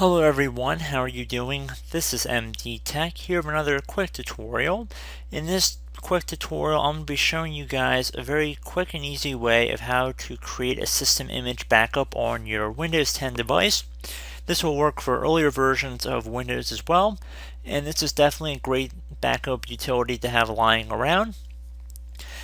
Hello everyone, how are you doing? This is MD Tech here with another quick tutorial. In this quick tutorial I'm going to be showing you guys a very quick and easy way of how to create a system image backup on your Windows 10 device. This will work for earlier versions of Windows as well, and this is definitely a great backup utility to have lying around.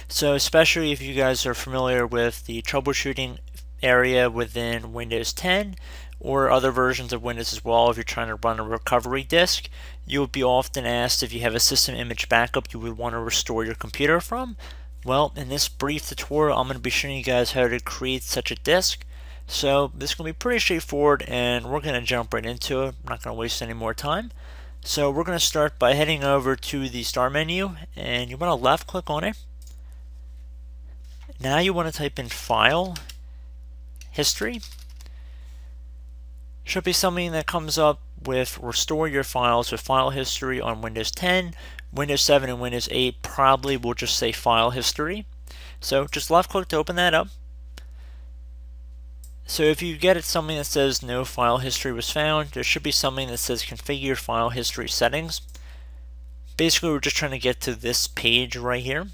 So especially if you guys are familiar with the troubleshooting area within Windows 10 or other versions of Windows as well, if you're trying to run a recovery disk, you would be often asked if you have a system image backup you would want to restore your computer from. Well, in this brief tutorial I'm going to be showing you guys how to create such a disk. So this is going to be pretty straightforward and we're going to jump right into it. I'm not going to waste any more time. So we're going to start by heading over to the start menu and you want to left click on it. Now you want to type in File, History. Should be something that comes up with restore your files with file history on Windows 10, Windows 7 and Windows 8 probably will just say file history. So just left click to open that up. So if you get something that says no file history was found, there should be something that says configure file history settings. Basically we're just trying to get to this page right here.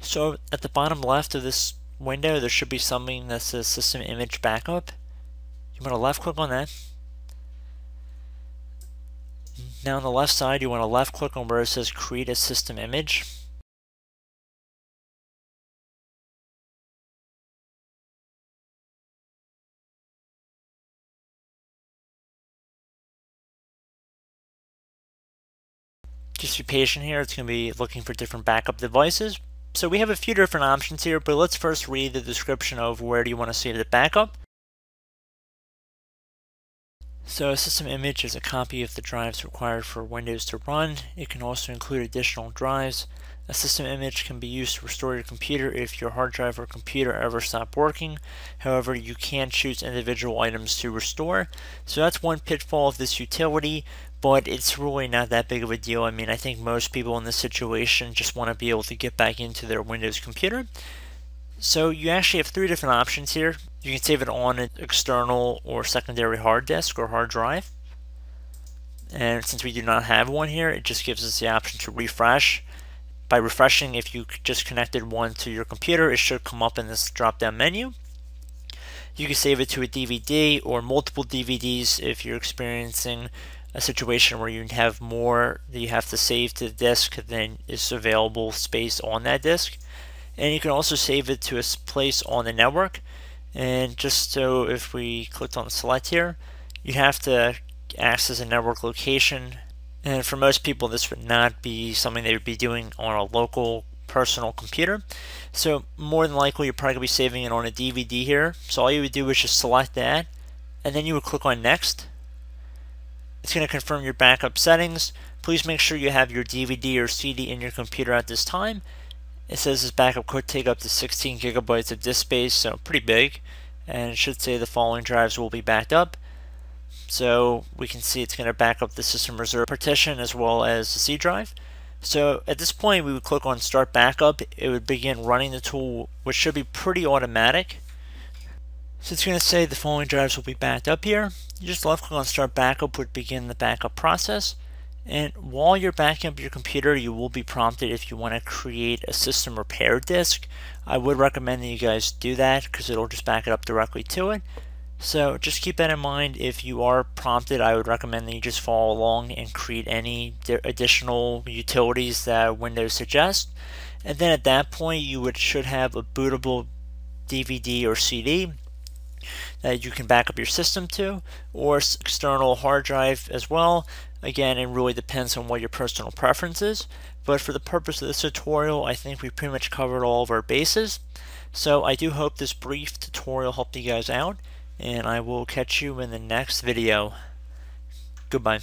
So at the bottom left of this window there should be something that says system image backup. You want to left click on that. Now on the left side you want to left click on where it says create a system image. Just be patient here, it's going to be looking for different backup devices. So we have a few different options here, but let's first read the description of where do you want to save the backup. So a system image is a copy of the drives required for Windows to run. It can also include additional drives. A system image can be used to restore your computer if your hard drive or computer ever stopped working. However, you can choose individual items to restore. So that's one pitfall of this utility, but it's really not that big of a deal. I mean, I think most people in this situation just want to be able to get back into their Windows computer. So you actually have three different options here. You can save it on an external or secondary hard disk or hard drive. And since we do not have one here, it just gives us the option to refresh. By refreshing, if you just connected one to your computer, it should come up in this drop-down menu. You can save it to a DVD or multiple DVDs if you're experiencing a situation where you have more that you have to save to the disk than is available space on that disk. And you can also save it to a place on the network. And just so if we clicked on select here, you have to access a network location. And for most people this would not be something they would be doing on a local personal computer. So more than likely you're probably going to be saving it on a DVD here. So all you would do is just select that and then you would click on next. It's going to confirm your backup settings. Please make sure you have your DVD or CD in your computer at this time. It says this backup could take up to 16 gigabytes of disk space, so pretty big, and it should say the following drives will be backed up. So we can see it's going to back up the system reserve partition as well as the C drive. So at this point we would click on start backup. It would begin running the tool, which should be pretty automatic. So it's going to say the following drives will be backed up here. You just left click on start backup would begin the backup process. And while you're backing up your computer, you will be prompted if you want to create a system repair disk. I would recommend that you guys do that because it'll just back it up directly to it. So just keep that in mind. If you are prompted, I would recommend that you just follow along and create any additional utilities that Windows suggests. And then at that point, you should have a bootable DVD or CD that you can back up your system to, or external hard drive as well. Again, it really depends on what your personal preference is, but for the purpose of this tutorial I think we pretty much covered all of our bases. So I do hope this brief tutorial helped you guys out, and I will catch you in the next video. Goodbye.